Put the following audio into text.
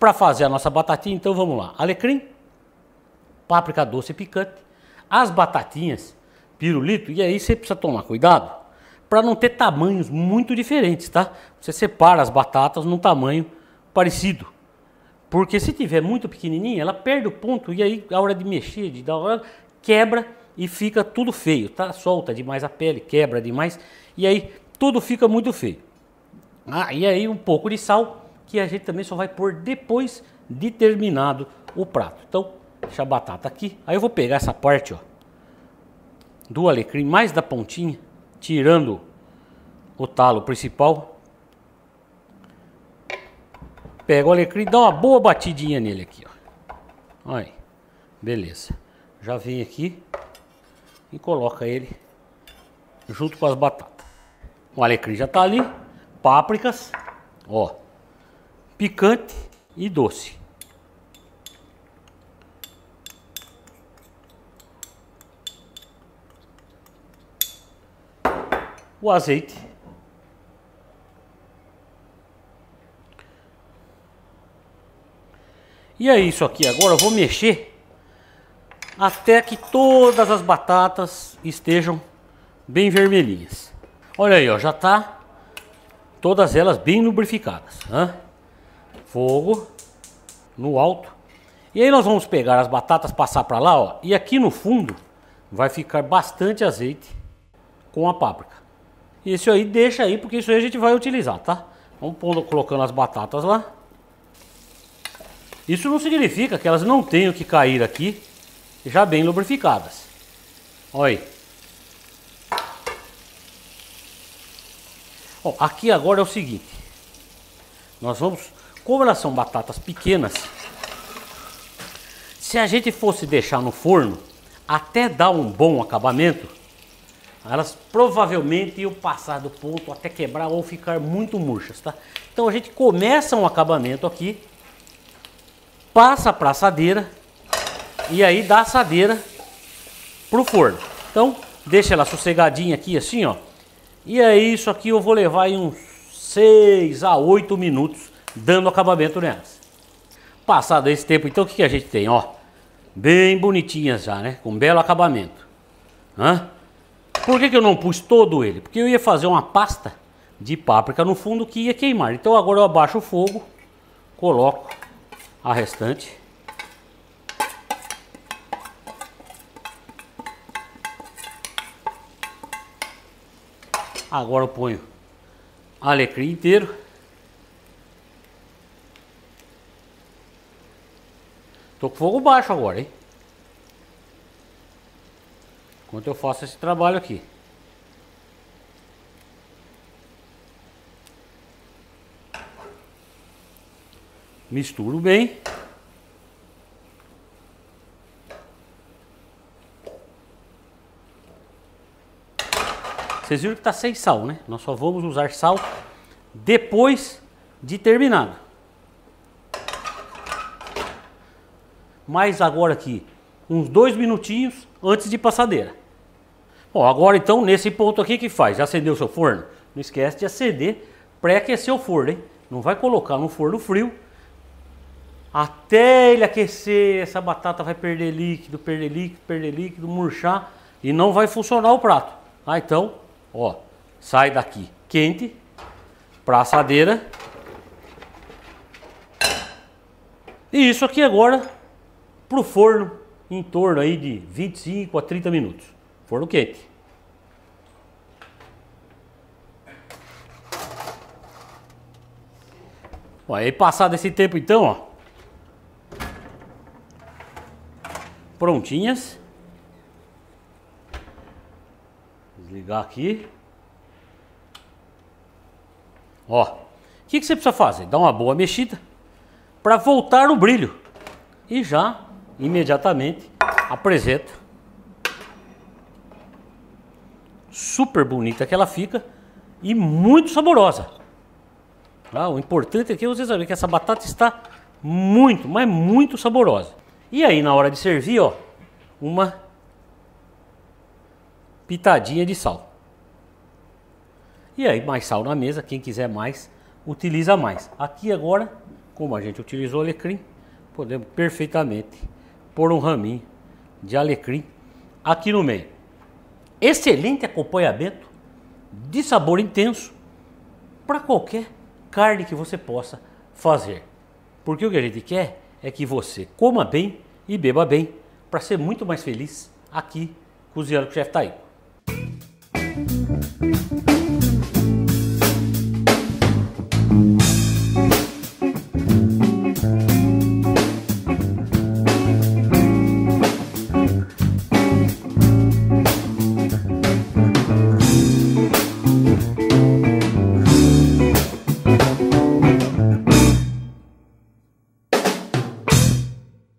Para fazer a nossa batatinha, então vamos lá. Alecrim, páprica doce picante, as batatinhas, pirulito, e aí você precisa tomar cuidado para não ter tamanhos muito diferentes, tá? Você separa as batatas num tamanho parecido. Porque se tiver muito pequenininha, ela perde o ponto e aí a hora de mexer, de dar hora, quebra e fica tudo feio, tá? Solta demais a pele, quebra demais e aí tudo fica muito feio. Ah, e aí um pouco de sal, que a gente também só vai pôr depois de terminado o prato. Então, deixa a batata aqui. Aí eu vou pegar essa parte, ó, do alecrim, mais da pontinha, tirando o talo principal. Pega o alecrim e dá uma boa batidinha nele aqui, ó. Olha aí. Beleza. Já vem aqui e coloca ele junto com as batatas. O alecrim já tá ali. Pápricas, ó, picante e doce. O azeite. E é isso aqui, agora eu vou mexer até que todas as batatas estejam bem vermelhinhas. Olha aí, ó, já tá todas elas bem lubrificadas, né? Fogo no alto. E aí nós vamos pegar as batatas, passar para lá, ó, e aqui no fundo vai ficar bastante azeite com a páprica. Isso aí deixa aí, porque isso aí a gente vai utilizar, tá? Vamos colocando as batatas lá. Isso não significa que elas não tenham que cair aqui, já bem lubrificadas. Olha aí. Ó, aqui agora é o seguinte. Nós vamos, como elas são batatas pequenas, se a gente fosse deixar no forno, até dar um bom acabamento, elas provavelmente iam passar do ponto até quebrar ou ficar muito murchas, tá? Então a gente começa um acabamento aqui, passa para a assadeira e aí dá a assadeira pro forno. Então deixa ela sossegadinha aqui assim, ó. E aí isso aqui eu vou levar em uns 6 a 8 minutos dando acabamento nelas. Passado esse tempo, então o que a gente tem, ó? Bem bonitinhas já, né? Com belo acabamento. Hã? Por que eu não pus todo ele? Porque eu ia fazer uma pasta de páprica no fundo que ia queimar. Então agora eu abaixo o fogo, coloco a restante. Agora eu ponho alecrim inteiro. Tô com fogo baixo agora, hein? Enquanto eu faço esse trabalho aqui. Misturo bem. Vocês viram que está sem sal, né? Nós só vamos usar sal depois de terminado. Mas agora aqui, uns 2 minutinhos antes de passadeira. Bom, agora então, nesse ponto aqui que faz? Já acendeu o seu forno? Não esquece de acender, pré-aquecer o forno, hein? Não vai colocar no forno frio. Até ele aquecer, essa batata vai perder líquido, murchar e não vai funcionar o prato. Ah, então, ó, sai daqui quente para assadeira. E isso aqui agora pro forno em torno aí de 25 a 30 minutos. Forno quente. Ó, aí passado esse tempo então, ó, prontinhas. Desligar aqui. Ó, o que você precisa fazer? Dá uma boa mexida para voltar o brilho. E já imediatamente apresenta. Super bonita que ela fica e muito saborosa. Ah, o importante é que vocês sabem que essa batata está muito, mas muito saborosa. E aí na hora de servir, ó, uma pitadinha de sal. E aí mais sal na mesa, quem quiser mais, utiliza mais. Aqui agora, Como a gente utilizou alecrim, podemos perfeitamente pôr um raminho de alecrim aqui no meio. Excelente acompanhamento de sabor intenso para qualquer carne que você possa fazer. Porque o que a gente quer é que você coma bem e beba bem para ser muito mais feliz aqui cozinhando com o Chef Taico.